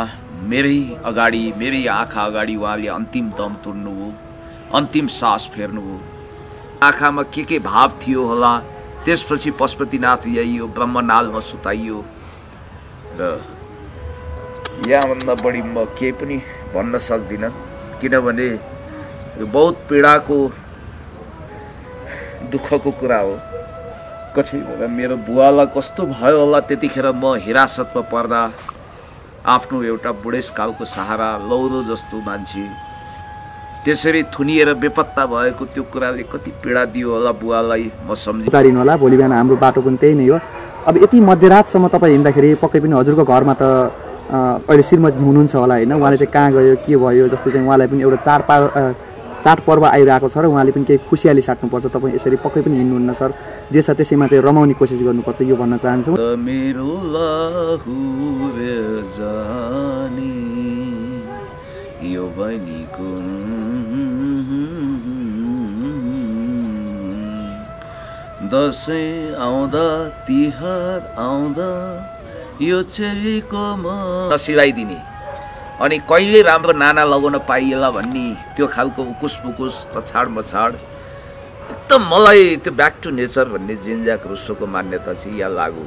मेरै अगाडि मेरै आँखा अगाडि उहाँले अन्तिम दम तोड्नुभयो, अन्तिम सास फेर्नुभयो। आँखामा के भाव थियो होला। त्यसपछि पशुपतिनाथ ल्याइयो, ब्रह्मनालमा सुताइयो र यहाँभन्दा बढी म केही पनि भन्न सक्दिनँ, किनभने यो बहुत पीडाको दुःखको कुरा हो। कसैले मेरो बुवालाई कस्तो भयो होला त्यतिखेर म हिरासतमा पर्दा, आफ्नो एउटा बुढेसकालको सहारा लौरो जस्तो मान्छे त्यसरी थुनिएर बेपत्ता भएको त्यो कुराले कति पीडा दियो होला बुवालाई, म सम्झिन तारिन होला। भोलि बिहान हाम्रो बाटो पनि त्यही नै हो। अब यति मध्यरातसम्म तपाईँ हिँड्दाखेरि पक्कै पनि हजुरको घरमा त अहिले श्रीमती हुनुहुन्छ होला हैन, उहाँले चाहिँ कहाँ गयो के भयो जस्तो चाहिँ उहाँलाई पनि एउटा चाडपर्व आइरहेको छ र उहाँले पनि केही खुसियाली साट्नुपर्छ। तपाईँ यसरी पक्कै पनि हिँड्नुहुन्न सर, जे छ त्यसैमा चाहिँ रमाउने कोसिस गर्नुपर्छ, यो भन्न चाहन्छु। मेरो लहुर जानी यो बनीको दसैँ आउँदा तिहार आउँदा यो चेलीको म सिलाइदिने, अनि कहिले राम्रो नाना लगाउन पाइएला भन्ने त्यो खालको उकुस पुकुस तछाड मछाड एकदम मलाई त्यो ब्याक टु नेचर भन्ने जिन्ज्याक रुसोको मान्यता चाहिँ यहाँ लागू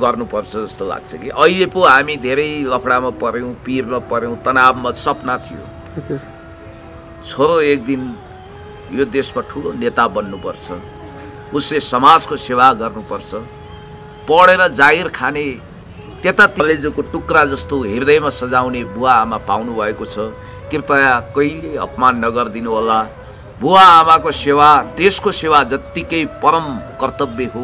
गर्नुपर्छ जस्तो लाग्छ। कि अहिले पो हामी धेरै लफडामा पऱ्यौँ, पिरमा पऱ्यौँ, तनावमा। सपना थियो छोरो एक दिन यो देशमा ठुलो नेता बन्नुपर्छ, उसले समाजको सेवा गर्नुपर्छ, पढेर जागिर खाने त्यता कलेजोको टुक्रा जस्तो हृदयमा सजाउने बुवा आमा पाउनु भएको छ। कृपया कहिले अपमान नगरिदिनु होला। बुवा आमाको सेवा, देशको सेवा जत्तिकै परम कर्तव्य हो।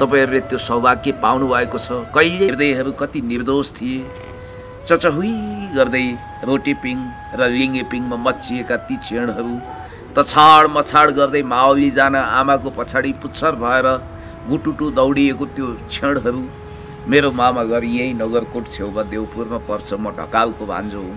तपाईहरूले त्यो सौभाग्य पाउनु भएको छ। कहिले हृदयहरू कति निर्दोष थिए, चचहुई गर्दै रोटीपिङ र लिङ्गेपिङमा मच्चिएका ती क्षणहरू, तछाड मछाड गर्दै मावली जान आमाको पछाडि पुच्छर भएर गुटुटु दौडिएको त्यो क्षणहरू। मेरो मामा घर यही नगर कोट छेउमा देवपुरमा पर्छ, म ढकालको भान्जो हुँ।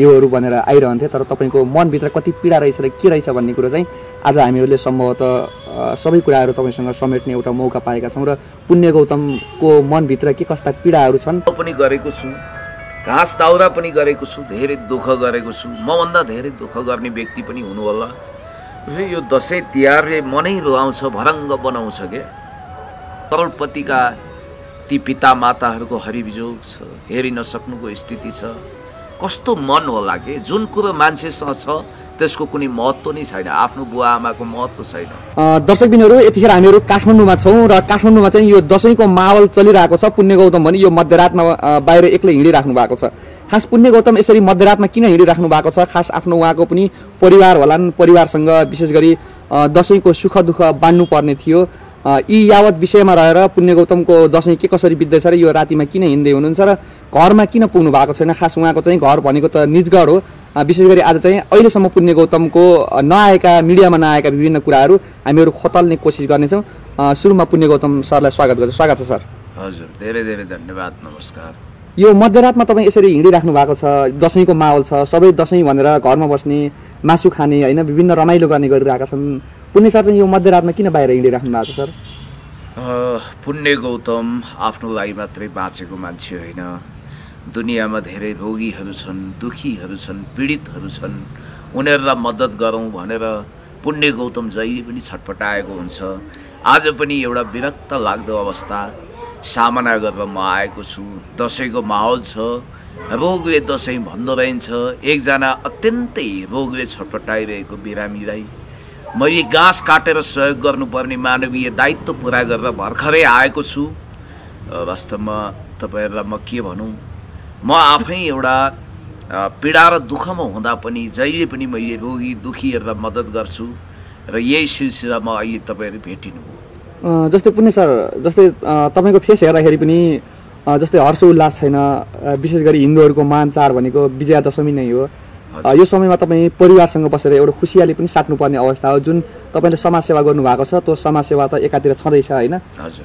योहरू भनेर आइरहन्थे, तर तपाईँको मनभित्र कति पीडा रहेछ र के रहेछ भन्ने कुरो चाहिँ आज हामीहरूले सम्भवतः सबै कुराहरू तपाईँसँग समेट्ने एउटा मौका पाएका छौँ। र पुण्य गौतमको मनभित्र के कस्ता पीडाहरू छन् पनि गरेको छु, घाँस दाउरा पनि गरेको छु, धेरै दुःख गरेको छु। मभन्दा धेरै दुःख गर्ने व्यक्ति पनि हुनुहोला। यो दसैँ तिहारले मनै रुवाउँछ, भरङ्ग बनाउँछ। क्या करोडपतिका ती पिता माताहरूको हरिविजोग छ, हेरि नसक्नुको स्थिति छ। कस्तो मन होला के जुन कुरो मान्छेसँग छ त्यसको कुनै महत्त्व नै छैन, आफ्नो बुवा आमाको महत्त्व छैन। दर्शकबिनहरू, यतिखेर हामीहरू काठमाडौँमा छौँ र काठमाडौँमा चाहिँ यो दसैँको माहौल चलिरहेको छ। पुण्य गौतम भने यो मध्यरातमा बाहिर एक्लै हिँडिराख्नु भएको छ। खास पुण्य गौतम यसरी मध्यरातमा किन हिँडिराख्नु भएको छ? खास आफ्नो उहाँको पनि परिवार होलान्, परिवारसँग विशेष गरी दसैँको सुख दुःख बाँड्नु पर्ने थियो। यी यावत विषयमा रहेर पुण्य गौतमको दसैँ के कसरी बित्दैछ र यो रातिमा किन हिँड्दै हुनुहुन्छ र घरमा किन पुग्नु भएको छैन? खास उहाँको चाहिँ घर भनेको त निजगढ हो। विशेष गरी आज चाहिँ अहिलेसम्म पुण्य गौतमको नआएका, मिडियामा नआएका विभिन्न कुराहरू हामीहरू खोतल्ने कोसिस गर्नेछौँ। सुरुमा पुण्य गौतम सरलाई स्वागत गर्छु। स्वागत छ सर। हजुर, धेरै धेरै धन्यवाद, नमस्कार। यो मध्यरातमा तपाईँ यसरी हिँडिराख्नु भएको छ, दसैँको माहौल छ, सबै दसैँ भनेर घरमा बस्ने, मासु खाने होइन, विभिन्न रमाइलो गर्ने गरिरहेका छन्। पुण्य सर चाहिँ यो मध्यरातमा किन बाहिर हिँडिराख्नु भएको छ सर? पुण्य गौतम आफ्नो लागि मात्रै बाँचेको मान्छे होइन। दुनियाँमा धेरै रोगीहरू छन्, दुखीहरू छन्, पीडितहरू छन्, उनीहरूलाई मद्दत गरौँ भनेर पुण्य गौतम जहिले पनि छटपटाएको हुन्छ। आज पनि एउटा विरक्त लाग्दो अवस्था सामना गरेर म आएको छु। दसैँको माहौल छ, रोगले दसैँ भन्दो रहन्छ। एकजना अत्यन्तै रोगले छटपटाइरहेको बिरामीलाई मैले घाँस काटेर सहयोग गर्नुपर्ने मानवीय दायित्व पुरा गरेर भर्खरै आएको छु। वास्तवमा तपाईँहरूलाई म के भनौँ, म आफै एउटा पीडा र दुःखमा हुँदा पनि जहिले पनि मैले रोगी दुखीहरूलाई मद्दत गर्छु र यही सिलसिलामा अहिले तपाईँहरू भेटिनुभयो। जस्तै पुण्य सर, जस्तै तपाईँको फेस हेर्दाखेरि पनि जस्तै हर्ष उल्लास छैन। विशेष गरी हिन्दूहरूको महान चाड भनेको विजया दशमी नै हो। यो समयमा तपाईँ परिवारसँग बसेर एउटा खुसियाली पनि साट्नुपर्ने अवस्था हो। जुन तपाईँले समाजसेवा गर्नुभएको छ त्यो समाजसेवा त एकातिर छँदैछ होइन,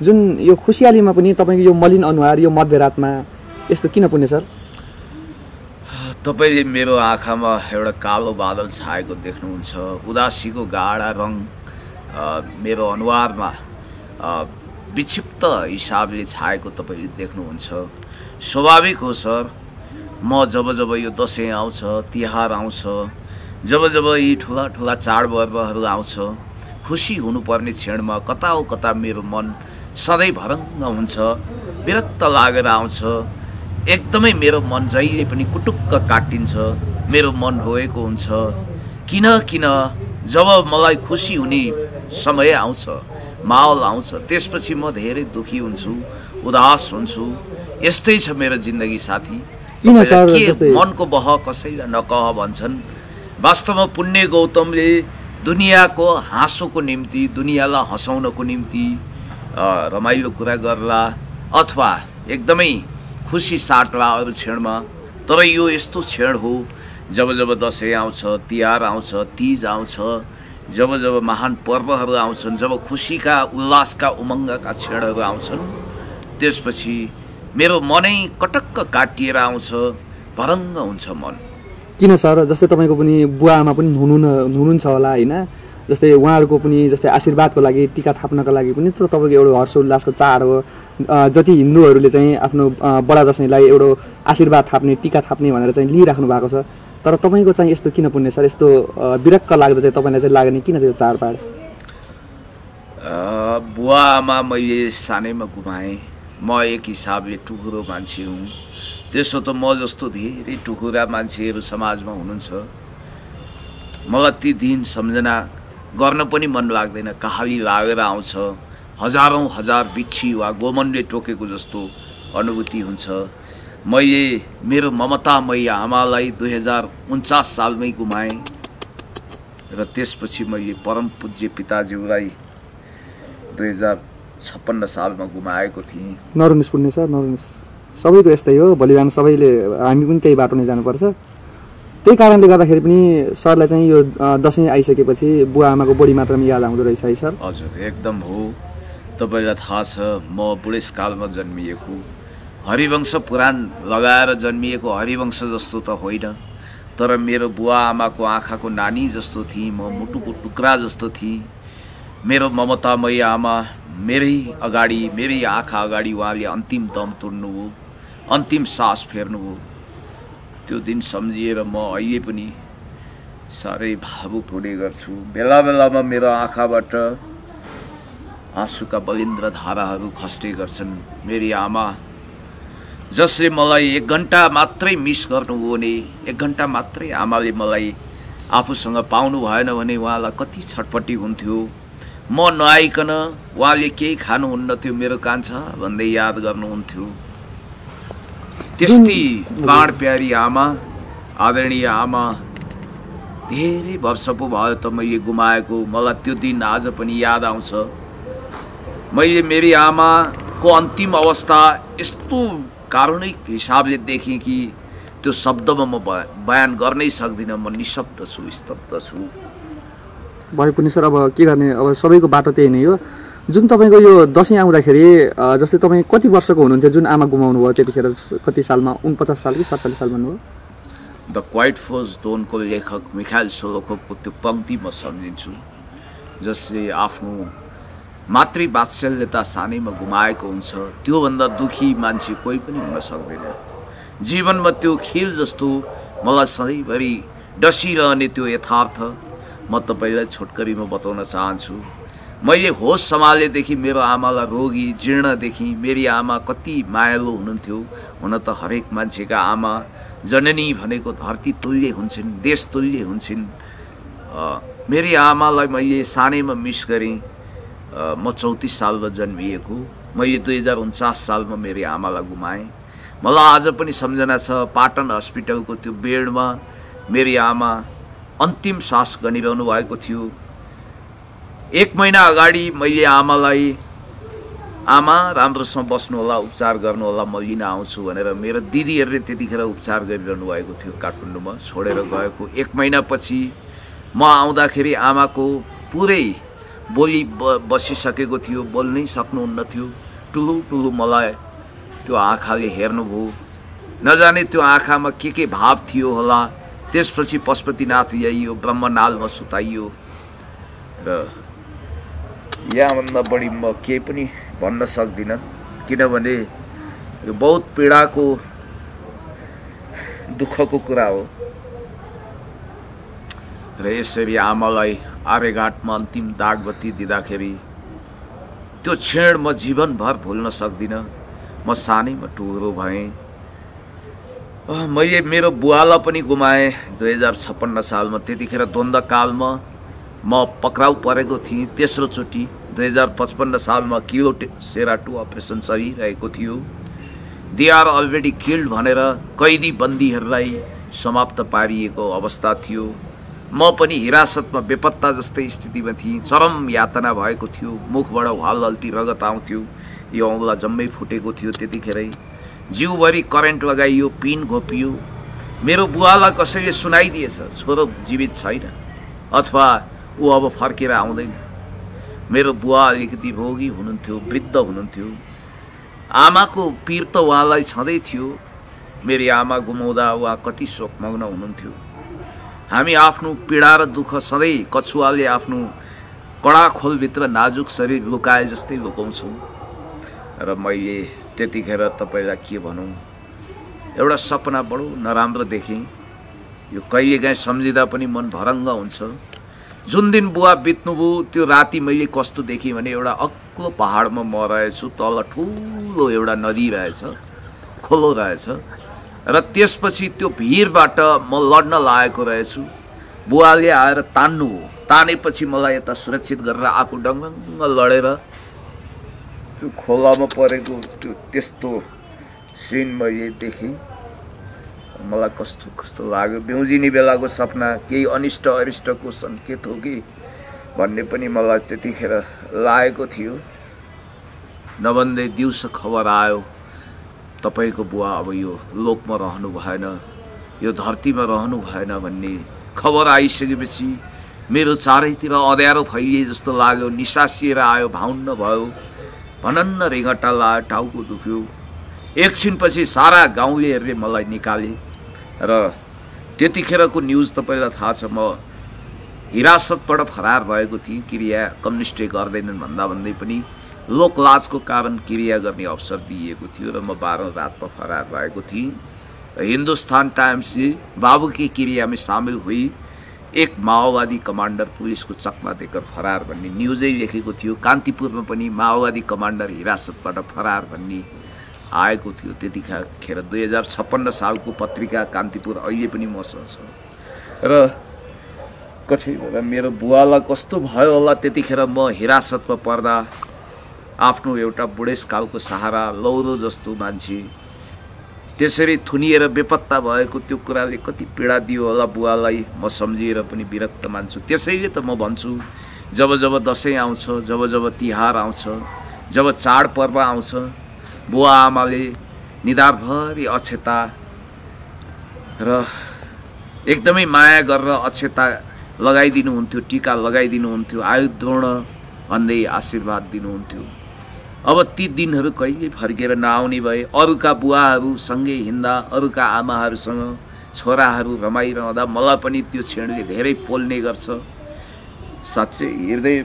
जुन यो खुसियालीमा पनि तपाईँको यो मलिन अनुहार यो मध्यरातमा यस्तो किन पुण्य सर? तपाईँले मेरो आँखामा एउटा कालो बादल छाएको देख्नुहुन्छ, उदासीको गाढा रङ मेरो अनुहारमा विक्षिप्त हिसाबले छाएको तपाईँले देख्नुहुन्छ। स्वाभाविक हो सर, म जब जब यो दसैँ आउँछ, तिहार आउँछ, जब जब यी ठुला ठुला चाडपर्वहरू आउँछ, खुसी हुनुपर्ने क्षणमा कता हो कता मेरो मन सधैँ भरङ्ग हुन्छ, विरक्त लागेर आउँछ। एकदमै मेरो मन जहिले पनि कुटुक्क काटिन्छ, मेरो मन रोएको हुन्छ। किन जब मलाई खुसी हुने समय आउँछ, माहौल आउँछ, त्यसपछि म धेरै दुखी हुन्छु, उदास हुन्छु। यस्तै छ मेरो जिन्दगी साथी। मन को बह कसैलाई नकह भन्छन्। वास्तवमा पुण्य गौतमले दुनिया को हाँसो को निम्ति, दुनियालाई हँसाउन को निम्ति रमाइलो कुरा गर्ला अथवा एकदमै खुसी साट्ला अरु क्षणमा। तर यो यस्तो क्षण हो, जब जब दसैँ आउँछ, तिहार आउँछ, तीज आउँछ, जब जब महान पर्वहरू आउँछन्, जब खुसीका उल्लासका उमङ्गका क्षणहरू आउँछन्, त्यसपछि मेरो मनै कटक्क काटिएर आउँछ, भरङ्ग हुन्छ मन। किन सर, जस्तै तपाईको पनि बुवा आमा पनि हुनुहुन्छ होला हैन, जस्तै उहाँहरुको पनि जस्तै आशीर्वादको लागि, टीका थाप्नको लागि पनि त तपाईको एउटा हर्ष उल्लासको चाड हो। जति हिन्दूहरूले चाहिँ आफ्नो बडा दशैंलाई एउटा आशीर्वाद थाप्ने, टीका थाप्ने भनेर चाहिँ लिइराख्नु भएको छ, तर तपाईको चाहिँ यस्तो किन पुण्य सर, यस्तो विरक्क लाग्दो चाहिँ तपाईलाई चाहिँ लाग्ने किन चाहिँ चाडबाड? बुवा आमा मैले सानैमा गुमाएँ। म एक हिसाबले टुकुरो मान्छे हुँ। त्यसो त म जस्तो धेरै टुकुरा मान्छेहरू समाजमा हुनुहुन्छ। मलाई ती दिन सम्झना गर्न पनि मन लाग्दैन, कहाली लागेर आउँछ। हजारौं हजार बिच्छी वा गोमनले टोकेको जस्तो अनुभूति हुन्छ। मैले मेरो ममतामयी आमालाई 2049 सालमै गुमाएँ र त्यसपछि मैले परम पूज्य पिताज्यूलाई 2056 सालमा गुमाएको थिएँ। नरुनुस् पुण्य सर, नरुनुस्। सबैको यस्तै हो, बलिदान सबैले, हामी पनि त्यही बाटो नै जानुपर्छ। त्यही कारणले गर्दाखेरि पनि सरलाई चाहिँ यो दसैँ आइसकेपछि बुवा आमाको बढी मात्रामा याद आउँदो रहेछ है सर? हजुर, एकदम हो। तपाईँलाई थाहा छ म बुढेसकालमा जन्मिएको, हरिवंश पुराण लगाएर जन्मिएको हरिवंश जस्तो त होइन, तर मेरो बुवा आमाको आँखाको नानी जस्तो थिएँ म, मुटुको टुक्रा जस्तो थिएँ। मेरो ममतामयी आमा मेरै अगाडि, मेरै आँखा अगाडि उहाँले अन्तिम दम तुर्नुभयो, अन्तिम सास फेर्नुभयो। त्यो दिन सम्झिएर म अहिले पनि साह्रै भावुक हुने गर्छु। बेला बेलामा मेरो आँखाबाट आँसुका बलिन्द्र धाराहरू खस्ने गर्छन्। मेरी आमा जसले मलाई 1 घण्टा मात्रै मिस गर्नुभयो भने, 1 घण्टा मात्रै आमाले मलाई आफूसँग पाउनु भएन भने उहाँलाई कति छटपटी हुन्थ्यो। म नआइकन उहाँले केही खानुहुन्न थियो, मेरो कान्छा भन्दै याद गर्नुहुन्थ्यो। त्यस्तै प्राण प्यारी आमा, आदरणीय आमा, धेरै वर्ष पो भयो त मैले गुमाएको। मलाई त्यो दिन आज पनि याद आउँछ। मैले मेरी आमाको अन्तिम अवस्था यस्तो कारुणिक हिसाबले देखेँ कि त्यो शब्दमा म बयान गर्नै सक्दिनँ। म निशब्द छु, स्तब्ध छु। भएपछि सर अब के गर्ने, अब सबैको बाटो त्यही नै हो। जुन तपाईँको यो दसैँ आउँदाखेरि जस्तै तपाईँ कति वर्षको हुनुहुन्थ्यो जुन आमा गुमाउनु भयो त्यतिखेर? कति सालमा, 49 साल कि 47 साल भन्नुभयो? द क्वाइट फोर्स दोनको लेखक मिखाइल सोलोखोभको त्यो पङ्क्ति म सम्झिन्छु, जसले आफ्नो मातृवात्सल्यता सानैमा गुमाएको हुन्छ। त्योभन्दा दुखी मान्छे कोही पनि हुन सक्दैन जीवनमा। त्यो खेल जस्तो मलाई सधैँभरि डसिरहने त्यो यथार्थ म तपाईलाई छोटकरीमा बताउन चाहन्छु। मैले होस सम्हालेदेखि मेरो आमालाई रोगी जीर्णदेखि, मेरी आमा कति मायालु हुनुहुन्थ्यो। हुन त हरेक मान्छेका आमा जननी भनेको धरती तुल्य हुन्छन्, देश तुल्य हुन्छन्। मेरी आमालाई मैले सानैमा मिस गरेँ। म 34 सालमा जन्मिएको, मैले 2049 सालमा मेरी आमालाई गुमाएँ। मलाई आज पनि सम्झना छ, पाटन हस्पिटलको त्यो बेडमा मेरी आमा अन्तिम सास गनिरहनु भएको थियो। 1 महिना अगाडि मैले आमालाई आमा राम्रोसँग बस्नुहोला, उपचार गर्नुहोला, म लिन आउँछु भनेर मेरो दिदीहरूले त्यतिखेर उपचार गरिरहनु भएको थियो। काठमाडौँमा छोडेर गएको 1 महिनापछि म आउँदाखेरि आमाको पुरै बोली बसिसकेको थियो, बोल्नै सक्नुहुन्न थियो। टुलु टुलु मलाई त्यो आँखाले हेर्नुभयो। नजाने त्यो आँखामा के भाव थियो होला। त्यसपछि पशुपतिनाथ ल्याइयो, ब्रह्मनालमा सुताइयो र यहाँभन्दा बढी म केही पनि भन्न सक्दिनँ, किनभने यो बहुत पीडाको दुख को कुरा हो र यसरी आमालाई आर्यघाटमा अन्तिम दागबत्ती दिँदाखेरि त्यो क्षण म जीवनभर भुल्न सक्दिनँ। म सानैमा टुहुरो भएँ। मैले मेरो बुवालाई पनि गुमाएँ 2056 सालमा। त्यतिखेर द्वन्द्वकालमा म पक्राउ परेको थिएँ तेस्रोचोटि। 2055 सालमा किओसेराटु अपरेसन चलिरहेको थियो। दे आर अलरेडी किल्ड भनेर कैदी बन्दीहरूलाई समाप्त पारिएको अवस्था थियो। म पनि हिरासतमा बेपत्ता जस्तै स्थितिमा थिएँ। चरम यातना भएको थियो। मुखबाट हाल हल्ती रगत आउँथ्यो। यो औँला जम्मै फुटेको थियो। त्यतिखेरै जिउभरि करेन्ट लगाइयो, पिन घोपियो। मेरो बुवालाई कसैले सुनाइदिएछ छोरो जीवित छैन अथवा ऊ अब फर्केर आउँदैन। मेरो बुवा अलिकति रोगी हुनुहुन्थ्यो, वृद्ध हुनुहुन्थ्यो। आमाको पीर त उहाँलाई छँदै थियो। मेरी आमा गुमाउँदा उहाँ कति शोकमग्न हुनुहुन्थ्यो। हामी आफ्नो पीडा र दुःख सधैँ कछुवाले आफ्नो कडा खोलभित्र नाजुक शरीर लुकाए जस्तै लुकाउँछौँ। र मैले त्यतिखेर तपाईँलाई के भनौँ, एउटा सपना बडो नराम्रो देखेँ। यो कहिलेकाहीँ सम्झिँदा पनि मन भरङ्ग हुन्छ। जुन दिन बुवा बित्नुभयो त्यो राति मैले कस्तो देखेँ भने एउटा अग्लो पहाडमा म रहेछु, तल ठुलो एउटा नदी रहेछ, खोलो रहेछ। र त्यसपछि त्यो भिरबाट म लड्न लागेको रहेछु। बुवाले आएर तान्नुभयो। तानेपछि मलाई यता सुरक्षित गरेर आफू डङ्गङ्ग लडेर त्यो खोलामा परेको त्यो त्यस्तो सिन मैले देखेँ। मलाई कस्तो कस्तो लाग्यो। बेउजिने बेलाको सपना केही अनिष्ट अरिष्टको सङ्केत हो कि भन्ने पनि मलाई त्यतिखेर लागेको थियो। नभन्दै दिउँसो खबर आयो तपाईको बुवा अब यो लोकमा रहनु भएन, यो धरतीमा रहनु भएन भन्ने खबर आइसकेपछि मेरो चारैतिर अँध्यारो फैलिए जस्तो लाग्यो। निसासिएर आयो, भाउन्न भयो, भनन्न रिँगटा लाग्यो, टाउको दुख्यो। एकछिनपछि सारा गाउँलेहरूले मलाई निकाले। र त्यतिखेरको न्युज तपाईँलाई थाहा छ, म हिरासतबाट फरार भएको थिएँ। क्रिया कम्युनिस्टले गर्दैनन् भन्दा भन्दै पनि लोकलाजको कारण क्रिया गर्ने अवसर दिएको थियो र म 12 रातमा फरार भएको थिएँ। हिन्दुस्तान टाइम्स बाबु की क्रिया में शामिल हुई, एक माओवादी कमान्डर पुलिसको चकमा देखेर फरार भन्ने न्युजै लेखेको थियो। कान्तिपुरमा पनि माओवादी कमान्डर हिरासतबाट फरार भन्ने आएको थियो। त्यतिखेर 2056 सालको पत्रिका कान्तिपुर अहिले पनि मसँग छ। र कसैले मेरो बुवालाई कस्तो भयो होला। त्यतिखेर म हिरासतमा पर्दा आफ्नो एउटा बुढेसकालको सहारा लौरो जस्तो मान्छे त्यसरी थुनिएर बेपत्ता भएको त्यो कुराले कति पीडा दियो होला बुवालाई। म सम्झिएर पनि विरक्त मान्छु। त्यसैले त म भन्छु, जब जब दसैँ आउँछ, जब जब तिहार आउँछ, जब चाडपर्व आउँछ, बुवा आमाले निधारभरि अक्षता र एकदमै माया गरेर अक्षता लगाइदिनुहुन्थ्यो, टीका लगाइदिनुहुन्थ्यो, आयुधोण भन्दै आशीर्वाद दिनुहुन्थ्यो। अब ती दिनहरू कहिले फर्केर नआउने भए। अरूका बुवाहरू सँगै हिँड्दा, अरूका आमाहरूसँग छोराहरू रमाइरहँदा मलाई पनि त्यो क्षणले धेरै पोल्ने गर्छ। साँच्चै हृदय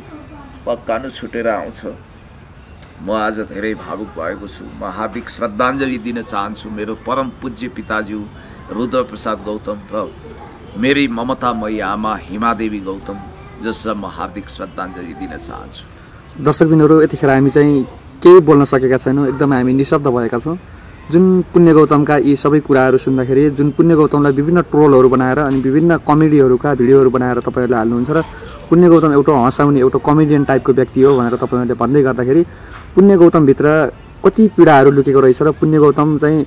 पक्कानो छुटेर आउँछ। म आज धेरै भावुक भएको छु। म हार्दिक श्रद्धाञ्जली दिन चाहन्छु मेरो परम पूज्य पिताज्यू रुद्र प्रसाद गौतम र मेरी ममतामयी आमा हिमादेवी गौतम, जसलाई म हार्दिक श्रद्धाञ्जली दिन चाहन्छु। दर्शकबिनहरू, यतिखेर हामी चाहिँ केही बोल्न सकेका छैनौँ। एकदमै हामी निशब्द भएका छौँ। जुन पुण्य गौतमका यी सबै कुराहरू सुन्दाखेरि, जुन पुण्य गौतमलाई विभिन्न ट्रोलहरू बनाएर अनि विभिन्न कमेडीहरूका भिडियोहरू बनाएर तपाईँहरूले हाल्नुहुन्छ र पुण्य गौतम एउटा हँसाउने एउटा कमेडियन टाइपको व्यक्ति हो भनेर तपाईँहरूले भन्दै गर्दाखेरि पुण्य गौतमभित्र कति पीडाहरू लुकेको रहेछ र पुण्य गौतम चाहिँ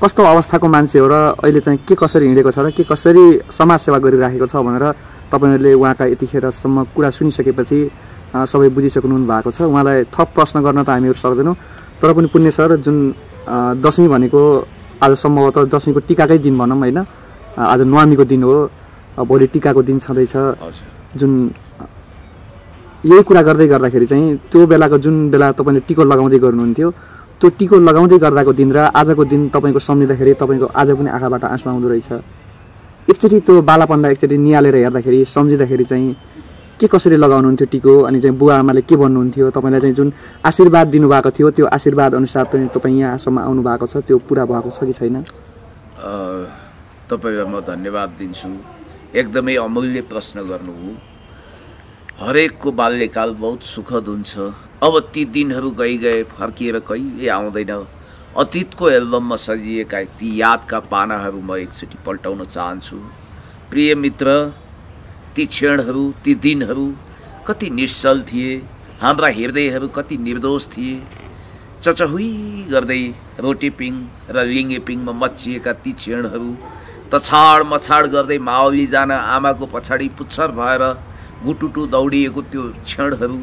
कस्तो अवस्थाको मान्छे हो र अहिले चाहिँ के कसरी हिँडेको छ र के कसरी समाजसेवा गरिराखेको छ भनेर तपाईँहरूले उहाँका यतिखेरसम्म कुरा सुनिसकेपछि सबै बुझिसक्नु भएको छ। उहाँलाई थप प्रश्न गर्न त हामीहरू सक्दैनौँ। तर पनि पुण्य सर, जुन दशमी भनेको आज सम्भवतः दशमीको टिकाकै दिन भनौँ होइन, आज नवमीको दिन हो, भोलि टिकाको दिन छँदैछ। जुन यही कुरा गर्दै गर्दाखेरि चाहिँ त्यो बेलाको जुन बेला तपाईँले टिको लगाउँदै गर्नुहुन्थ्यो, त्यो टिको लगाउँदै गर्दाको दिन र आजको दिन तपाईँको सम्झिँदाखेरि तपाईँको आज पनि आँखाबाट आँसु आउँदो रहेछ। एकचोटि त्यो बालापनलाई एकचोटि निहालेर हेर्दाखेरि, सम्झिँदाखेरि चाहिँ के कसरी लगाउनुहुन्थ्यो टिको, अनि चाहिँ बुवा आमाले के भन्नुहुन्थ्यो, तपाईँलाई चाहिँ जुन आशीर्वाद दिनुभएको थियो त्यो आशीर्वाद अनुसार चाहिँ तपाईँ यहाँसम्म आउनु भएको छ, त्यो पुरा भएको छ कि छैन? तपाईलाई म धन्यवाद दिन्छु। एकदमै अमूल्य प्रश्न गर्नुभयो। हरेकको बाल्यकाल बहुत सुखद हुन्छ। अब ती दिनहरू गई गए फर्किएर कहिले आउँदैन। अतीतको एल्बममा सजिएका ती यादका पानाहरू म एकचोटि पल्टाउन चाहन्छु। प्रिय मित्र, ती क्षणहरू, ती दिनहरू कति निश्चल थिए, हाम्रा हृदयहरू कति निर्दोष थिए। चचहुई गर्दै रोटेपिङ र लिङ्गेपिङमा मच्चिएका ती क्षणहरू, तछाड मछाड गर्दै मावली जान आमाको पछाडि पुच्छर भएर गुटुटु दौडिएको त्यो क्षणहरू।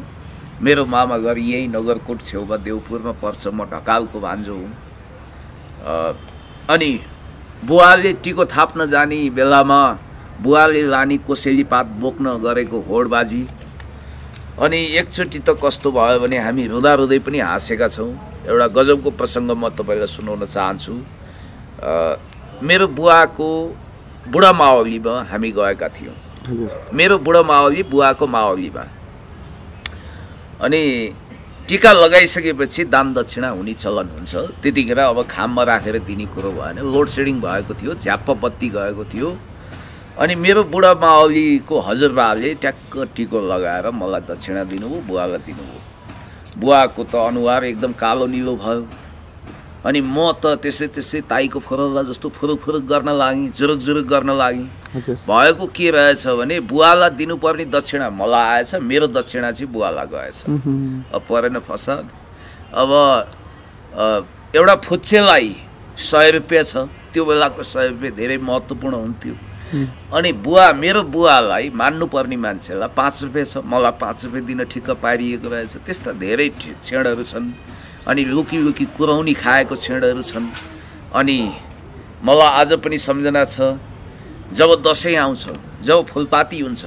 मेरो मामा घर यही नगरकोट छेउमा देवपुरमा पर्छ। म ढकालको भान्जो हुँ। अनि बुवाले टिको थाप्न जाने बेलामा बुवाले लानी कोसेली पात बोक्न गरेको होडबाजी। अनि एकचोटि त कस्तो भयो भने हामी रुँदा रुँदै पनि हाँसेका छौँ। एउटा गजबको प्रसङ्ग म तपाईँलाई सुनाउन चाहन्छु। मेरो बुवाको बुढा मावलीमा हामी गएका थियौँ। मेरो बुढो मावली बुवाको मावलीमा। अनि टीका लगाइसकेपछि दान दक्षिणा हुने चलन हुन्छ। त्यतिखेर अब खाममा राखेर दिने कुरो भएन। लोड सेडिङ भएको थियो, झ्याप्प बत्ती गएको थियो। अनि मेरो बुढा मावलीको हजुरबाले ट्याक्क टिको लगाएर मलाई दक्षिणा दिनुभयो, बुवालाई दिनुभयो। बुवाको त अनुहार एकदम कालो निलो भयो। अनि म त त्यसै त्यसै ताईको फुरौला जस्तो फुरुक फुरुक गर्न लागेँ, जुरुक जुरुक गर्न लागेँ। भएको के रहेछ भने बुवालाई दिनुपर्ने दक्षिणा मलाई आएछ, मेरो दक्षिणा चाहिँ बुवालाई गएछ। अब परेन फसाद। अब एउटा फुच्चेलाई 100 रुपियाँ छ। त्यो बेलाको 100 रुपियाँ धेरै महत्त्वपूर्ण हुन्थ्यो। अनि बुवा, मेरो बुवालाई मान्नुपर्ने मान्छेलाई 5 रुपियाँ छ, मलाई 5 रुपियाँ दिन ठिक्क पारिएको रहेछ। त्यस्ता धेरै क्षणहरू छन्। अनि लुकी लुकी कुराउनी खाएको क्षणहरू छन्। अनि मलाई आज पनि सम्झना छ, जब दसैँ आउँछ, जब फुलपाती हुन्छ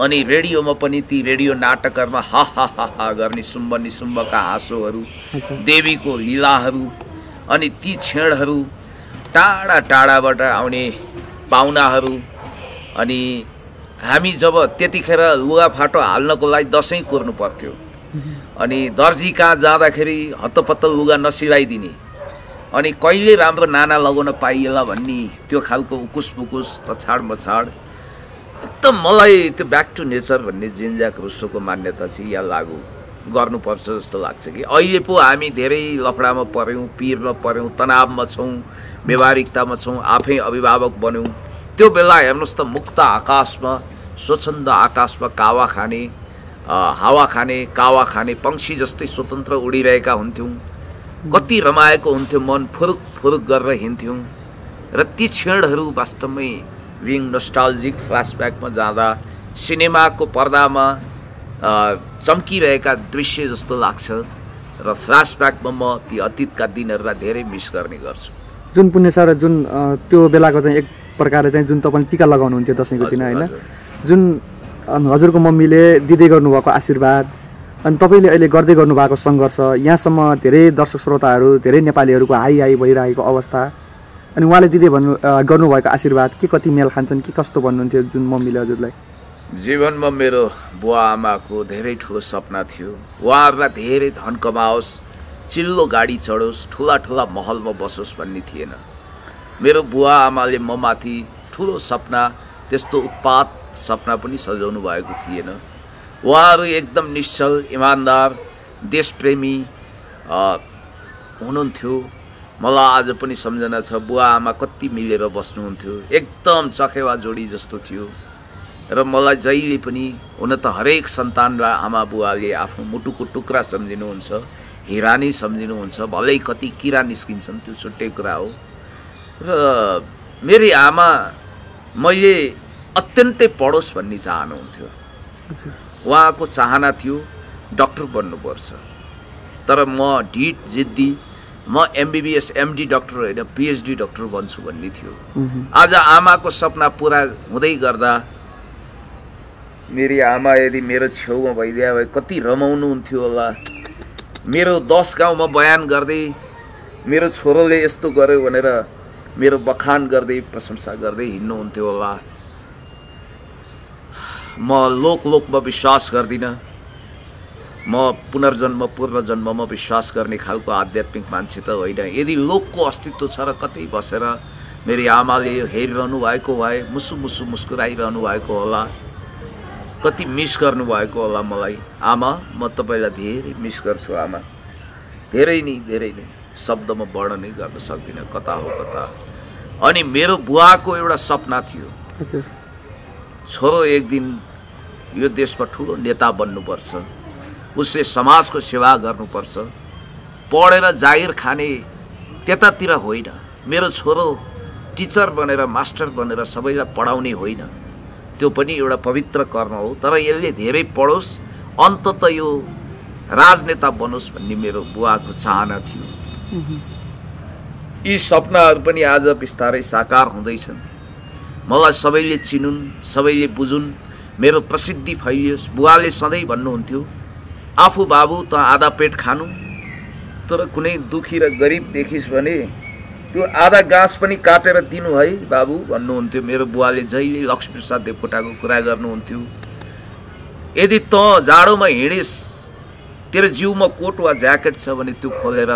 अनि रेडियोमा पनि ती रेडियो नाटकहरूमा हा हा हा हा गर्ने सुम्ब निसुम्बका हाँसोहरू, देवीको लीलाहरू। अनि ती क्षणहरू, टाढा टाढाबाट आउने पाहुनाहरू। अनि हामी जब त्यतिखेर लुगाफाटो हाल्नको लागि दसैँ कुर्नु पर्थ्यो। अनि दर्जी कहाँ जाँदाखेरि हत्तपत्तल लुगा नसिलाइदिने। अनि कहिले राम्रो नाना लगाउन पाइएला भन्ने त्यो खालको उकुस पुकुस, तछाड मछाड। एकदम मलाई त्यो ब्याक टु नेचर भन्ने जिन्ज्याक रुसोको मान्यता चाहिँ यहाँ लागु गर्नुपर्छ जस्तो लाग्छ। कि अहिले पो हामी धेरै लफडामा पऱ्यौँ, पिरमा पऱ्यौँ, तनावमा छौँ, व्यवहारिकतामा छौँ, आफै अभिभावक बन्यौँ। त्यो बेला हेर्नुहोस् त, मुक्त आकाशमा, स्वच्छन्द आकाशमा कावा खाने, हावा खाने, कावा खाने पंक्षी जस्तै स्वतन्त्र उडिरहेका हुन्थ्यौँ। कति रमाएको हुन्थ्यो मन, फुरुक फुरुक गरेर हिँड्थ्यौँ। र ती क्षणहरू वास्तवमै बिङ नोस्टाल्जिक फ्ल्यासब्याकमा जाँदा सिनेमाको पर्दामा चम्किरहेका दृश्य जस्तो लाग्छ। र फ्ल्यासब्याकमा म ती अतीतका दिनहरूलाई धेरै मिस गर्ने गर्छु। जुन पुण्य सर, जुन त्यो बेलाको चाहिँ एक प्रकारले चाहिँ जुन तपाईँले टीका लगाउनुहुन्थ्यो दसैँको दिन, होइन, जुन हजुरको मम्मीले दिँदै गर्नुभएको आशीर्वाद, अनि तपाईँले अहिले गर्दै गर्नुभएको सङ्घर्ष, यहाँसम्म धेरै दर्शक श्रोताहरू, धेरै नेपालीहरूको हाई भइरहेको अवस्था, अनि उहाँले दिँदै गर्नुभएको आशीर्वाद के कति मेल खान्छन्, के कस्तो भन्नुहुन्थ्यो जुन मम्मीले हजुरलाई? जीवनमा मेरो बुवा आमाको धेरै ठुलो सपना थियो, उहाँहरूलाई धेरै धन कमाओस्, चिल्लो गाडी चढोस्, ठुला ठुला महलमा बसोस् भन्ने थिएन। मेरो बुवा आमाले म माथि ठुलो सपना, त्यस्तो उत्पात सपना पनि सजाउनु भएको थिएन। उहाँहरू एकदम निश्चल, इमान्दार, देशप्रेमी हुनुहुन्थ्यो। मलाई आज पनि सम्झना छ, बुवा आमा कति मिलेर बस्नुहुन्थ्यो। एकदम चखेवा जोडी जस्तो थियो। र मलाई जहिले पनि, हुन त हरेक सन्तानलाई आमा बुवाले आफ्नो मुटुको टुक्रा सम्झिनुहुन्छ, हिरा नै सम्झिनुहुन्छ, भलै कति किरा निस्किन्छन् त्यो छुट्टै कुरा हो। र मेरी आमा मैले अत्यन्तै पढोस् भन्ने चाहनुहुन्थ्यो। उहाँको चाहना थियो डक्टर बन्नुपर्छ, तर म ढिट जिद्दी, म एमबीबीएस एमडी डक्टर होइन पीएचडी डक्टर बन्छु भन्ने थियो। आज आमाको सपना पुरा हुँदै गर्दा मेरी आमा यदि मेरो छेउमा भइदिए भए कति रमाउनुहुन्थ्यो होला। मेरो 10 गाउँमा बयान गर्दै मेरो छोरोले यस्तो गर्यो भनेर मेरो बखान गर्दै, प्रशंसा गर्दै हिँड्नुहुन्थ्यो होला। म लोक लोकमा विश्वास गर्दिनँ। म पुनर्जन्म, पूर्वजन्ममा विश्वास गर्ने खालको आध्यात्मिक मान्छे त होइन। यदि लोकको अस्तित्व छ र कतै बसेर मेरी आमाले हेरिरहनुभएको भए मुसु मुसु मुस्कुराइरहनु भएको होला, कति मिस गर्नुभएको होला मलाई। आमा, म तपाईलाई धेरै मिस गर्छु आमा, धेरै नै, शब्दमा वर्णन नै गर्न सक्दिनँ कता हो कता। अनि मेरो बुवाको एउटा सपना थियो, छोरो एक दिन यो देशमा ठुलो नेता बन्नुपर्छ, उसले समाजको सेवा गर्नुपर्छ, पढेर जागिर खाने त्यतातिर होइन, मेरो छोरो टीचर बनेर मास्टर बनेर सबैलाई पढाउने होइन, त्यो पनि एउटा पवित्र कर्म हो, तर यसले धेरै पढोस्, अन्तत यो राजनेता बनोस् भन्ने मेरो बुवाको चाहना थियो। यी सपनाहरू पनि आज बिस्तारै साकार हुँदैछन्। मलाई सबैले चिनुन्, सबैले बुझुन्, मेरो प्रसिद्धि फैलियोस्। बुवाले सधैँ भन्नुहुन्थ्यो, आफू बाबु त आधा पेट खानु, तर कुनै दुखी र गरिब देखिस् भने त्यो आधा गाँस पनि काटेर दिनु है बाबु भन्नुहुन्थ्यो मेरो बुवाले। जहिले लक्ष्मीप्रसाद देवकोटाको कुरा गर्नुहुन्थ्यो, यदि त जाडोमा हिँडिस्, तेरो जिउमा कोट वा ज्याकेट छ भने त्यो खोलेर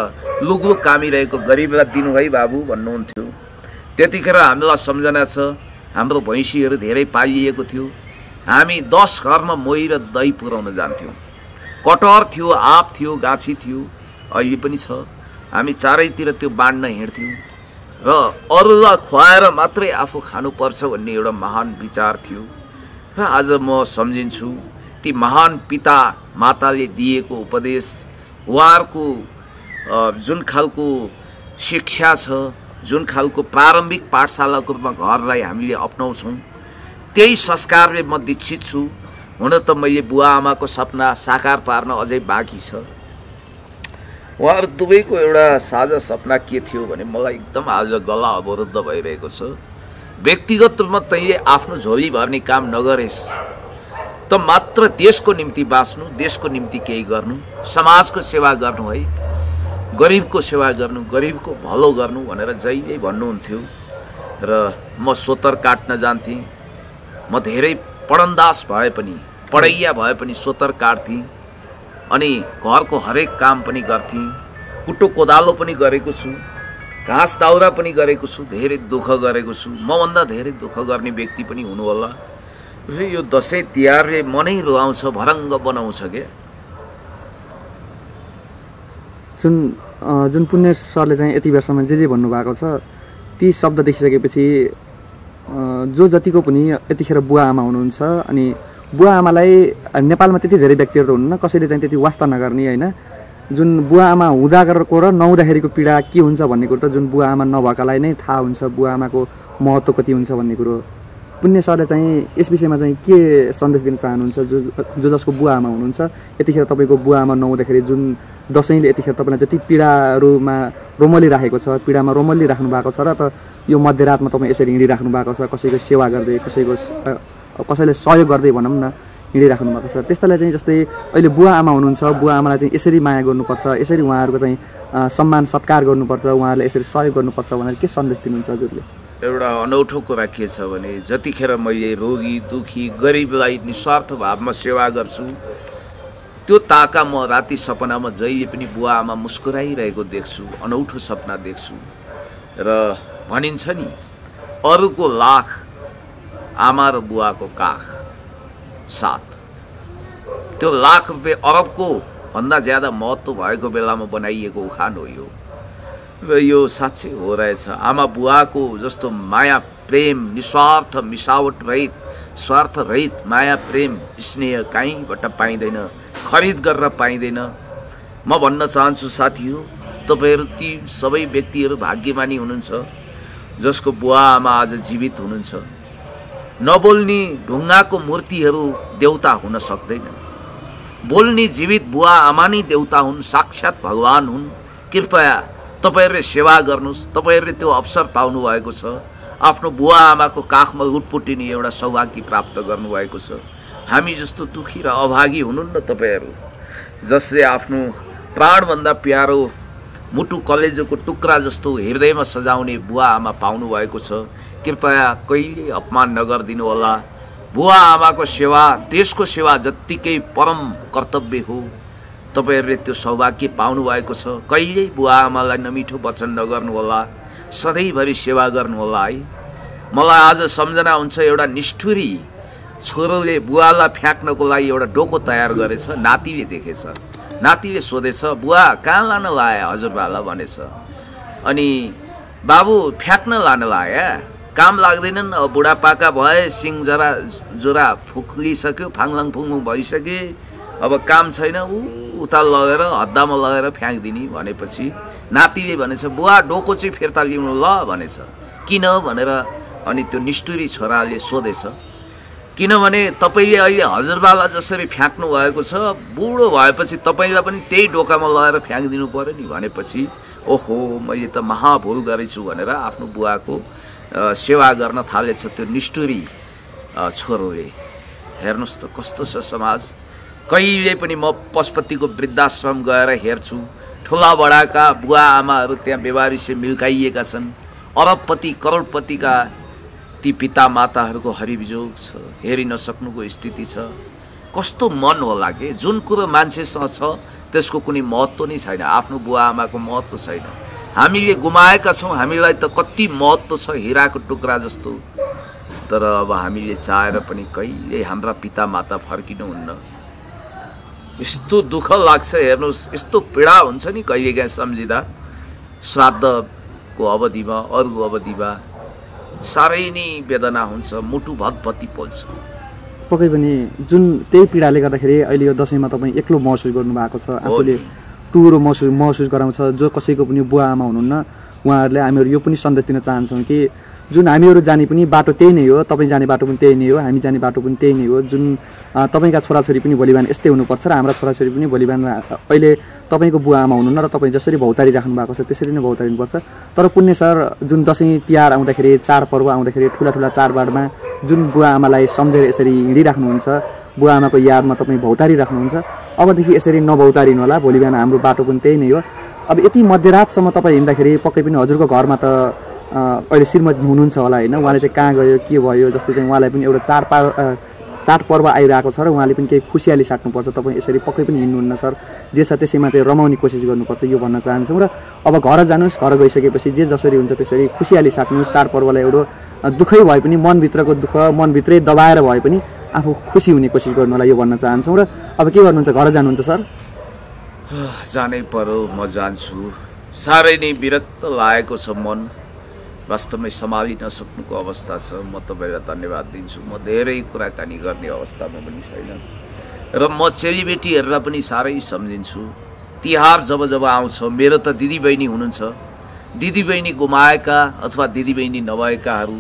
लुगो कामिरहेको गरिबलाई दिनु है बाबु भन्नुहुन्थ्यो। त्यतिखेर हामीलाई सम्झना छ, हाम्रो भैँसीहरू धेरै पालिएको थियो, हामी 10 घरमा मोही र दही पुर्याउन जान्थ्यौँ, कटहर थियो, आँप थियो, गाछी थियो, अहिले पनि छ। हामी चारैतिर त्यो बाँड्न हिँड्थ्यौँ र अरूलाई खुवाएर मात्रै आफू खानुपर्छ भन्ने एउटा महान विचार थियो। र आज म सम्झिन्छु ती महान पिता माताले दिएको उपदेश, उहाँहरूको जुन खालको शिक्षा छ, जुन खालको प्रारम्भिक पाठशालाको रूपमा घरलाई हामीले अप्नाउँछौँ, त्यही संस्कारले म दीक्षित छु। हुन त मैले बुवा आमाको सपना साकार पार्न अझै बाँकी छ। उहाँहरू दुवैको एउटा साझा सपना के थियो भने, मलाई एकदम आज गला अवरुद्ध भइरहेको छ, व्यक्तिगत रूपमा तैँले आफ्नो झोली भर्ने काम नगरेस् त मात्र देशको निम्ति बाँच्नु, देशको निम्ति केही गर्नु, समाजको सेवा गर्नु है, गरिबको सेवा गर्नु, गरिबको भलो गर्नु भनेर जहिले भन्नुहुन्थ्यो। र म सोतर काट्न जान्थेँ, म धेरै पढन्दास भए पनि, पढैया भए पनि सोतर काट्थेँ, अनि घरको हरेक काम पनि गर्थेँ, कुटो कोदालो पनि गरेको छु, घाँस दाउरा पनि गरेको छु, धेरै दुःख गरेको छु, मभन्दा धेरै दुःख गर्ने व्यक्ति पनि हुनुहोला। यो दसैँ तिहारले मनै रुवाउँछ, भरङ्ग बनाउँछ क्या। जुन पुण्य सरले चाहिँ यति बेरसम्म जे भन्नुभएको छ, ती शब्द देखिसकेपछि जो जतिको पनि यतिखेर बुवा आमा हुनुहुन्छ, अनि बुवा आमालाई नेपालमा त्यति धेरै व्यक्तिहरू त हुनुहुन्न, कसैले चाहिँ त्यति वास्ता नगर्ने होइन, जुन बुवा आमा हुँदाको र नहुँदाखेरिको पीडा के हुन्छ भन्ने कुरो त जुन बुवा आमा नभएकालाई नै थाहा हुन्छ, बुवा आमाको महत्त्व कति हुन्छ भन्ने कुरो। पुण्य सरले चाहिँ यस विषयमा चाहिँ के सन्देश दिन चाहनुहुन्छ, जो जसको बुवा आमा हुनुहुन्छ, यतिखेर तपाईँको बुवा आमा नहुँदाखेरि जुन दसैँले यतिखेर तपाईँलाई जति पीडाहरूमा रोमलिराखेको छ, पीडामा रोमलिराख्नु भएको छ, र त यो मध्यरातमा तपाईँ यसरी हिँडिराख्नु भएको छ, कसैको सेवा गर्दै, कसैले सहयोग गर्दै भनौँ न हिँडिराख्नु भएको छ, त्यस्तालाई चाहिँ जस्तै अहिले बुवा आमा हुनुहुन्छ, बुवा आमालाई चाहिँ यसरी माया गर्नुपर्छ, यसरी उहाँहरूको चाहिँ सम्मान सत्कार गर्नुपर्छ, उहाँहरूले यसरी सहयोग गर्नुपर्छ भनेर के सन्देश दिनुहुन्छ हजुरले? एउटा अनौठो कुरा के छ भने, जतिखेर मैले रोगी दुखी गरिबलाई निस्वार्थ भावमा सेवा गर्छु, त्यो ताका म राति सपनामा जहिले पनि बुवा आमा मुस्कुराइरहेको देख्छु, अनौठो सपना देख्छु। र भनिन्छ नि, अरूको लाख आमा र बुवाको काख साथ, त्यो लाख रुपैयाँ अरबको भन्दा ज्यादा महत्त्व भएको बेलामा बनाइएको उखान हो यो। र यो साँच्चै हो रहेछ, आमा बुवाको जस्तो माया प्रेम, निस्वार्थ मिसावट रहित, स्वार्थ रहित माया प्रेम स्नेह कहीँबाट पाइँदैन, खरिद गर्न पाइँदैन। म भन्न चाहन्छु साथीहरू, तपाईँहरू ती सबै व्यक्तिहरू भाग्यमानी हुनुहुन्छ जसको बुवा आमा आज जीवित हुनुहुन्छ। नबोल्ने ढुङ्गाको मूर्तिहरू देउता हुन सक्दैन, बोल्ने जीवित बुवा आमा नै देउता हुन्, साक्षात् भगवान् हुन्। कृपया तपाईँहरूले सेवा गर्नुहोस्, तपाईँहरूले त्यो अवसर पाउनुभएको छ, आफ्नो बुवा आमाको काखमा लुटपुटिने एउटा सौभाग्य प्राप्त गर्नुभएको छ। हामी जस्तो दुखी र अभागी हुनुहुन्न तपाईँहरू, जसले आफ्नो प्राणभन्दा प्यारो मुटु कलेजोको टुक्रा जस्तो हृदयमा सजाउने बुवा आमा पाउनुभएको छ। कृपया कहिले अपमान नगरिदिनु होला, बुवा आमाको सेवा देशको सेवा जत्तिकै परम कर्तव्य हो, तपाईँहरूले त्यो सौभाग्य पाउनुभएको छ। कहिल्यै बुवा आमालाई नमिठो वचन नगर्नु होला, सधैँभरि सेवा गर्नुलाई। मलाई आज सम्झना हुन्छ एउटा निष्ठुरी छोरोले बुवालाई फ्याँक्नको लागि एउटा डोको तयार गरेछ। नातिले देखेछ, नातिले सोधेछ बुवा कहाँ लान लाया हजुरबालाई भनेछ। अनि बाबु फ्याँक्न लान लाया, काम लाग्दैनन्, बुढापाका भए, सिङ जरा जोरा फुक्लिसक्यो, फाङलाङ फुङुङ भइसके, अब काम छैन, ऊ उता लगेर हद्दामा लगेर फ्याँकिदिने भनेपछि नातिले भनेछ बुवा डोको चाहिँ फिर्ता लिनु ल भनेछ। किन भनेर अनि त्यो निष्ठुरी छोराले सोधेछ, किनभने तपाईले अहिले हजुरबालाई जसरी फ्याँक्नु भएको छ बुढो भएपछि तपाईलाई पनि त्यही डोकामा लगेर फ्याँकिदिनु पर्यो नि भनेपछि ओहो मैले त महाभूल गरेछु भनेर आफ्नो बुवाको सेवा गर्न थालेछ त्यो निष्ठुरी छोरोले। हेर्नुहोस् त कस्तो छ समाज। कहिले पनि म पशुपतिको वृद्धाश्रम गएर हेर्छु, ठुला बडाका बुवा आमाहरू त्यहाँ बेवारिसले मिल्काइएका छन्। अरबपति करोडपतिका ती पिता माताहरूको हरिविजोग छ, हेरि नसक्नुको स्थिति छ। कस्तो मन होला के, जुन कुरो मान्छेसँग छ त्यसको कुनै महत्त्व नै छैन, आफ्नो बुवा आमाको महत्त्व छैन। हामीले गुमाएका छौँ, हामीलाई त कति महत्त्व छ, हिराको टुक्रा जस्तो। तर अब हामीले चाहेर पनि कहिले हाम्रा पिता माता फर्किनुहुन्न। यस्तो दुःख लाग्छ, हेर्नुहोस् यस्तो पीडा हुन्छ नि कहिलेकाहीँ सम्झिँदा। श्राद्धको अवधिमा अरू अवधिमा साह्रै नै वेदना हुन्छ, मुटु भतभती पोल्छ। पक्कै पनि जुन त्यही पीडाले गर्दाखेरि अहिले यो दशैंमा तपाईँ एक्लो महसुस गर्नुभएको छ, आफूले टुरो महसुस गराउँछ। जो कसैको पनि बुवा आमा हुनुहुन्न उहाँहरूले हामीहरू यो पनि सन्देश दिन चाहन्छौँ कि जुन हामीहरू जाने पनि बाटो त्यही नै हो, तपाईँ जाने बाटो पनि त्यही नै हो, हामी जाने बाटो पनि त्यही नै हो। जुन तपाईँका छोराछोरी पनि भोलिबिहान यस्तै हुनुपर्छ र हाम्रा छोराछोरी पनि भोलिबिहान अहिले तपाईँको बुवा आमा हुनुहुन्न र तपाईँ जसरी भौतारी राख्नु भएको छ त्यसरी नै भौतारिनुपर्छ। तर पुण्य सर जुन दसैँ तिहार आउँदाखेरि, चाडपर्व आउँदाखेरि, ठुला ठुला चाडबाडमा जुन बुवा आमालाई सम्झेर यसरी हिँडिराख्नुहुन्छ, बुवा आमाको यादमा तपाईँ भौतारी राख्नुहुन्छ, अबदेखि यसरी नभौतारिनु होला, भोलिबिहान हाम्रो बाटो पनि त्यही नै हो। अब यति मध्यरातसम्म तपाईँ हिँड्दाखेरि पक्कै पनि हजुरको घरमा त अहिले श्रीमती हुनुहुन्छ होला हैन, उहाँले चाहिँ कहाँ गयो के भयो जस्तो चाहिँ उहाँलाई पनि एउटा चाडपर्व आइरहेको छ र उहाँले पनि केही खुसियाली साट्नुपर्छ। तपाईँ यसरी पक्कै पनि हिँड्नुहुन्न सर, जे छ त्यसैमा चाहिँ रमाउने कोसिस गर्नुपर्छ यो भन्न चाहन्छौँ। र अब घर जानुहोस्, घर गइसकेपछि जे जसरी हुन्छ त्यसरी खुसियाली साट्नुहोस्। चाडपर्वलाई एउटा दुःखै भए पनि मनभित्रको दुःख मनभित्रै दबाएर भए पनि आफू खुसी हुने कोसिस गर्नु होला यो भन्न चाहन्छौँ। र अब के गर्नुहुन्छ, घर जानुहुन्छ सर? जानै पर्यो, म जान्छु। साह्रै नै विरक्त लागेको छ मन, वास्तवमै सम्हालि नसक्नुको अवस्था छ। म तपाईँलाई धन्यवाद दिन्छु। म धेरै कुराकानी गर्ने अवस्थामा पनि छैन र म चेलीबेटीहरूलाई पनि साह्रै सम्झिन्छु। तिहार जब जब आउँछ, मेरो त दिदीबहिनी हुनुहुन्छ, दिदीबहिनी गुमाएका अथवा दिदीबहिनी नभएकाहरू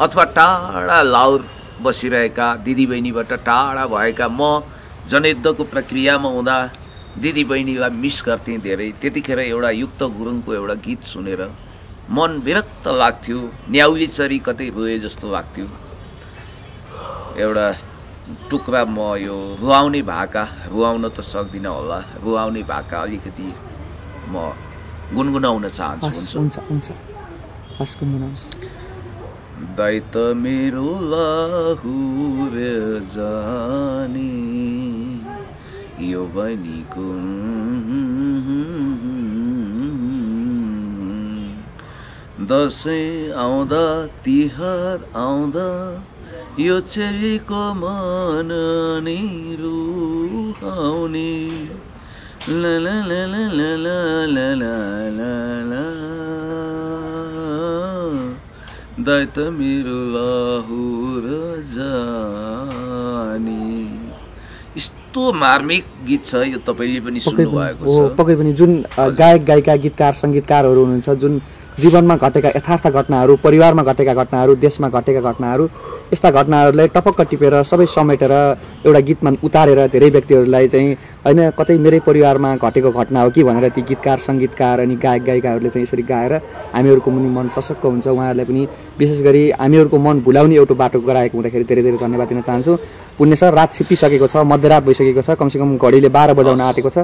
अथवा टाढा लाउर बसिरहेका, दिदीबहिनीबाट टाढा भएका, म जनयुद्धको प्रक्रियामा हुँदा दिदीबहिनीलाई मिस गर्थेँ धेरै। त्यतिखेर एउटा युक्त गुरुङको एउटा गीत सुनेर मन विरक्त लाग्थ्यो, न्याउली चरी कतै रोए जस्तो लाग्थ्यो। एउटा टुक्रा म यो रुवाउने भाका, रुवाउन त सक्दिनँ होला, रुवाउने भाका अलिकति म गुनगुनाउन चाहन्छु। हुन्छ हस्, गुनगुनाउस्। दैत मेरो लाहुर जाने यो बनीको दसैँ आउँदा तिहार आउँदा यो चेलीको मन नि रुहाउने ला ला ला ला ला ला ला ला दैत मेरो लाहुर जाने। यस्तो मार्मिक गीत छ यो, तपाईँले पनि सुन्नुभएको छ। पक्कै पनि जुन गायक गायिका गीतकार सङ्गीतकारहरू हुनुहुन्छ जुन जीवनमा घटेका यथार्थ घटनाहरू, परिवारमा घटेका घटनाहरू, देशमा घटेका घटनाहरू, यस्ता घटनाहरूलाई टपक्क टिपेर सबै समेटेर एउटा गीतमा उतारेर धेरै व्यक्तिहरूलाई चाहिँ हैन कतै मेरै परिवारमा घटेको घटना हो कि भनेर ती गीतकार सङ्गीतकार अनि गायक गायिकाहरूले चाहिँ यसरी गाएर हामीहरूको पनि मन चसक्क हुन्छ। उहाँहरूलाई पनि विशेष गरी हामीहरूको मन भुलाउने एउटा बाटो गराएको हुँदाखेरि धेरै धेरै धन्यवाद दिन चाहन्छु। पुण्य सर रात छिपिसकेको छ, मध्यरात भइसकेको छ, कमसेकम घडीले 12 बजाउन आँटेको छ।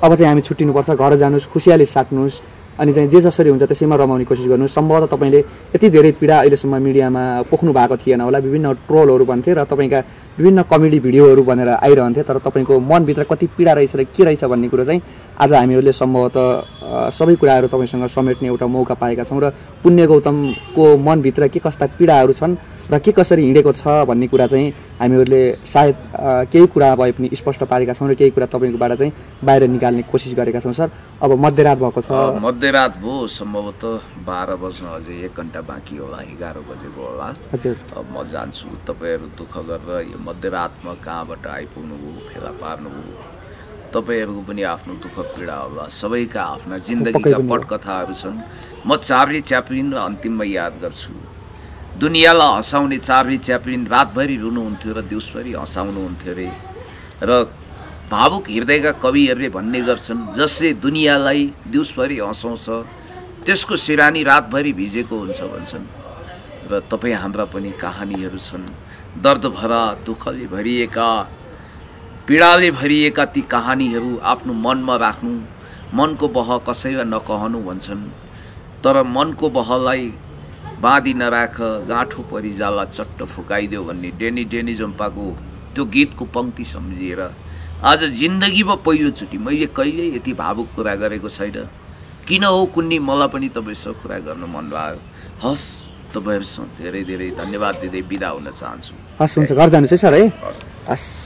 अब चाहिँ हामी छुट्टिनुपर्छ, घर जानुहोस्, खुसियाली साट्नुहोस्, अनि चाहिँ जे जसरी हुन्छ त्यसैमा रमाउने कोसिस गर्नु। सम्भवतः तपाईले यति धेरै पीडा अहिलेसम्म मिडियामा पोख्नु भएको थिएन होला, विभिन्न ट्रोलहरू भन्थे र तपाईका विभिन्न कमेडी भिडियोहरू बनेर आइरहन्थे, तर तपाईको मनभित्र कति पीडा रहेछ र के रहेछ भन्ने कुरा चाहिँ आज हामीहरूले सम्भवतः सबै कुराहरू तपाईसँग समेट्ने एउटा मौका पाएका छौं र पुण्य गौतमको मनभित्र के कस्ता पीडाहरू छन् र के कसरी हिँडेको छ भन्ने कुरा चाहिँ हामीहरूले सायद केही कुरा भए पनि स्पष्ट पारेका छौं र केही कुरा तपाईकोबाट चाहिँ बाहिर निकाल्ने कोसिस गरेका छौं। सर अब मध्यरात भएको छ, मध्यरात भयो, सम्भवतः 12 बज्न अझै 1 घण्टा बाँकी होला, 11 बजेको होला। हजुर अब म जान्छु, तपाईहरु दुःख गरेर यो मध्यरातमा कहाँबाट आइपुग्नुभयो, फेला पार्नुभयो, तपाईहरुको पनि आफ्नो दुःख पीडा होला, सबैका आफ्ना जिन्दगीका पटकथाहरु छन्। म चाबरी च्याप्रिन र अन्तिममा याद गर्छु, दुनियालाई हँसाउने चाबरी च्याप्रिन रातभरि रुनुहुन्थ्यो र दिउँसभरि हँसाउनुहुन्थ्यो रे, र भावुक हृदयका कविहरूले भन्ने गर्छन् जसले दुनियालाई दिउँसभरि हँसाउँछ त्यसको सिरानी रातभरि भिजेको हुन्छ भन्छन्। र तपाई हाम्रा पनि कहानीहरू छन्, दर्दभरा दुःखले भरिएका, पीडाले भरिएका ती कहानीहरू आफ्नो मनमा राख्नु, मनको बह कसैलाई नकहनु भन्छन्, तर मनको बहलाई बाँधी नराख गाँठो परिजाला चट्ट फुकाइदेऊ भन्ने डेनी डेनी जम्पाको त्यो गीतको पंक्ति सम्झिएर आज जिन्दगीमा पहिलोचोटि मैले कहिल्यै यति भावुक कुरा गरेको छैन। किन हो कुन्नी, मलाई पनि तपाईसँग कुरा गर्न मन लाग्यो। हस्, तपाईहरुसँग धेरै धेरै धन्यवाद दिँदै बिदा हुन चाहन्छु। हस्, हुन्छ, घर जानुस् है सर है। हस्।